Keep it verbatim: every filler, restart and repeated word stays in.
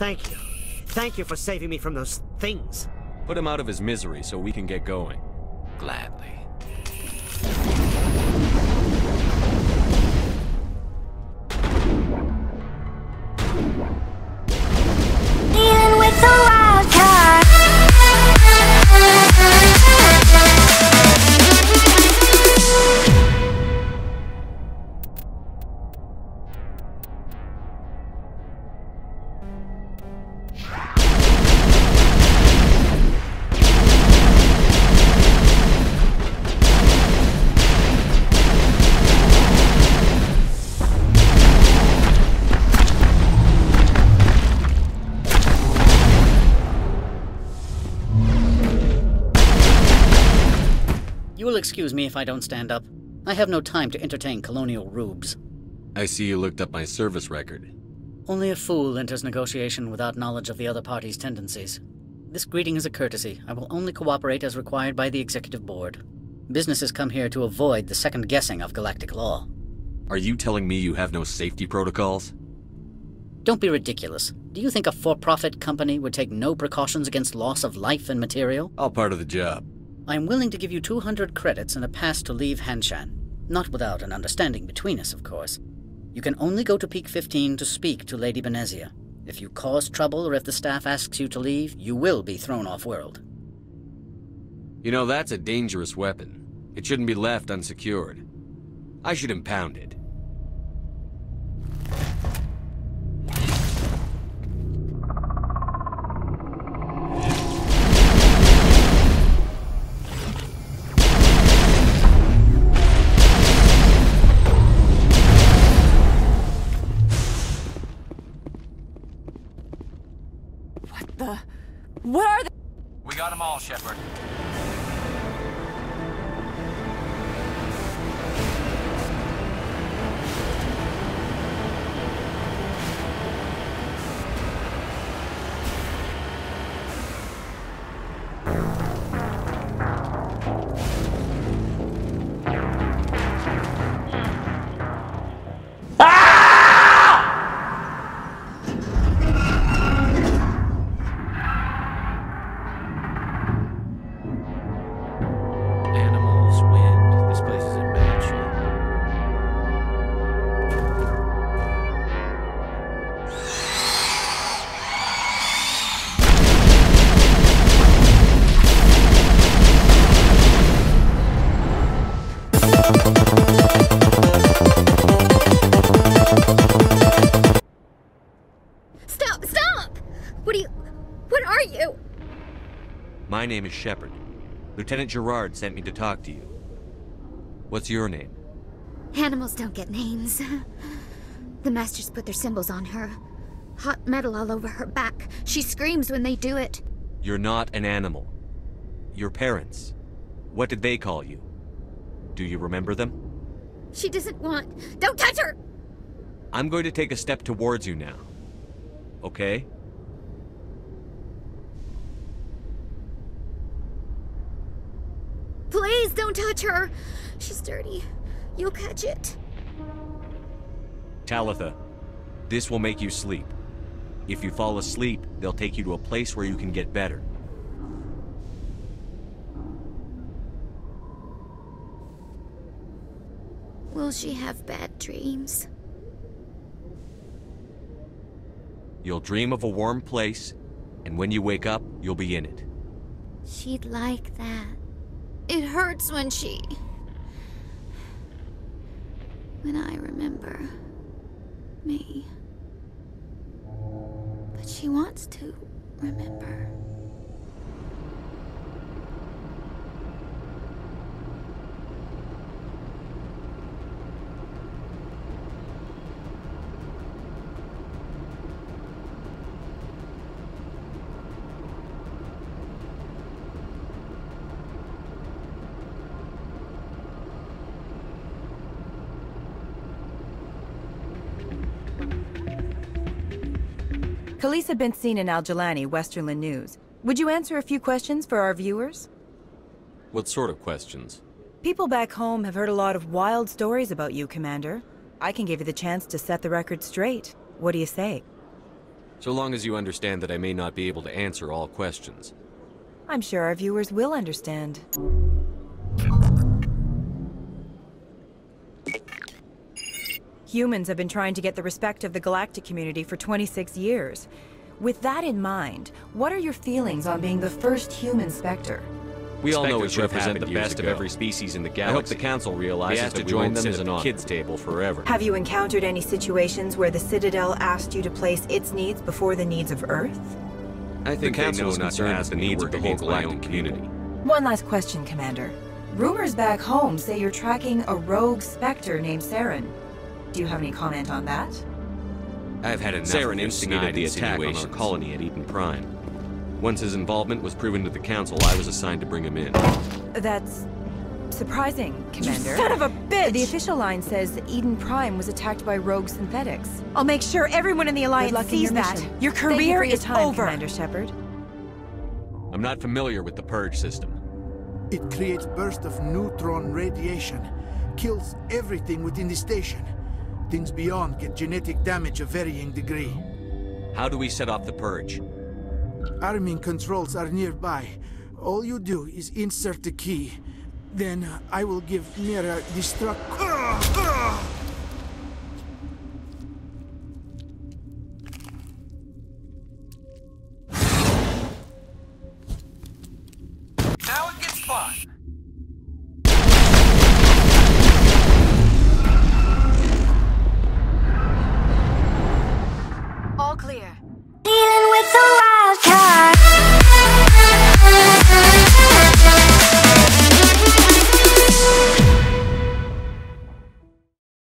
Thank you. Thank you for saving me from those things. Put him out of his misery so we can get going. Gladly. Dealing with the wild card. Excuse me if I don't stand up. I have no time to entertain colonial rubes. I see you looked up my service record. Only a fool enters negotiation without knowledge of the other party's tendencies. This greeting is a courtesy. I will only cooperate as required by the executive board. Businesses come here to avoid the second guessing of galactic law. Are you telling me you have no safety protocols? Don't be ridiculous. Do you think a for-profit company would take no precautions against loss of life and material? All part of the job. I am willing to give you two hundred credits and a pass to leave Hanshan. Not without an understanding between us, of course. You can only go to Peak fifteen to speak to Lady Benezia. If you cause trouble or if the staff asks you to leave, you will be thrown off-world. You know, that's a dangerous weapon. It shouldn't be left unsecured. I should impound it. Where are they? We got them all, Shepard. My name is Shepard. Lieutenant Gerard sent me to talk to you. What's your name? Animals don't get names. The Masters put their symbols on her. Hot metal all over her back. She screams when they do it. You're not an animal. Your parents. What did they call you? Do you remember them? She doesn't want... Don't touch her! I'm going to take a step towards you now. Okay? Please don't touch her! She's dirty. You'll catch it. Talitha, this will make you sleep. If you fall asleep, they'll take you to a place where you can get better. Will she have bad dreams? You'll dream of a warm place, and when you wake up, you'll be in it. She'd like that. It hurts when she... when I remember... me. But she wants to remember. Khalees had been seen in Aljelani, Westernland News. Would you answer a few questions for our viewers? What sort of questions? People back home have heard a lot of wild stories about you, Commander. I can give you the chance to set the record straight. What do you say? So long as you understand that I may not be able to answer all questions. I'm sure our viewers will understand. Humans have been trying to get the respect of the galactic community for twenty-six years. With that in mind, what are your feelings on being the first human Specter? We all know we should represent the best of every species in the galaxy. I hope the Council realizes that we won't sit at the kids' table forever. Have you encountered any situations where the Citadel asked you to place its needs before the needs of Earth? I think the Council is concerned with the needs of the whole galactic community. One last question, Commander. Rumors back home say you're tracking a rogue Specter named Saren. Do you have any comment on that? I've had enough. Saren instigated the attack on our colony at Eden Prime. Once his involvement was proven to the Council, I was assigned to bring him in. That's surprising, Commander. You son of a bitch! The official line says Eden Prime was attacked by rogue synthetics. I'll make sure everyone in the Alliance sees that. Your career is over, Commander Shepard. I'm not familiar with the purge system. It creates bursts of neutron radiation, kills everything within the station. Things beyond get genetic damage of varying degree. How do we set off the purge? Arming controls are nearby. All you do is insert the key. Then I will give Mira destruct...